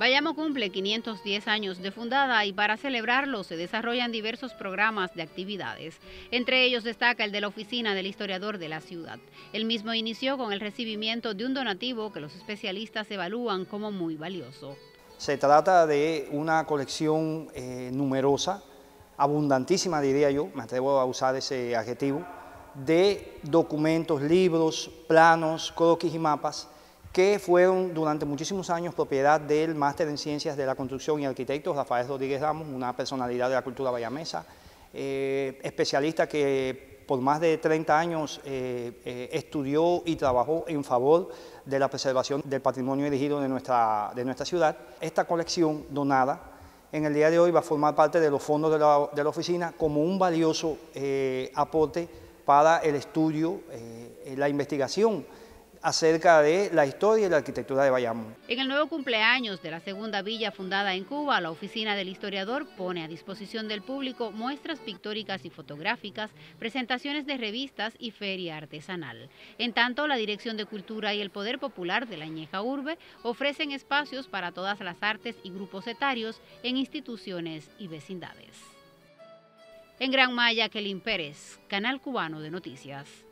Bayamo cumple 510 años de fundada y para celebrarlo se desarrollan diversos programas de actividades. Entre ellos destaca el de la Oficina del Historiador de la Ciudad. El mismo inició con el recibimiento de un donativo que los especialistas evalúan como muy valioso. Se trata de una colección numerosa, abundantísima diría yo, me atrevo a usar ese adjetivo, de documentos, libros, planos, croquis y mapas que fueron durante muchísimos años propiedad del máster en Ciencias de la Construcción y Arquitectos Rafael Rodríguez Ramos, una personalidad de la cultura bayamesa, especialista que por más de 30 años estudió y trabajó en favor de la preservación del patrimonio erigido de nuestra ciudad. Esta colección donada en el día de hoy va a formar parte de los fondos de la oficina como un valioso aporte para el estudio, la investigación acerca de la historia y la arquitectura de Bayamo. En el nuevo cumpleaños de la segunda villa fundada en Cuba, la Oficina del Historiador pone a disposición del público muestras pictóricas y fotográficas, presentaciones de revistas y feria artesanal. En tanto, la Dirección de Cultura y el Poder Popular de la Añeja Urbe ofrecen espacios para todas las artes y grupos etarios en instituciones y vecindades. En Gran Maya, Kelvin Pérez, Canal Cubano de Noticias.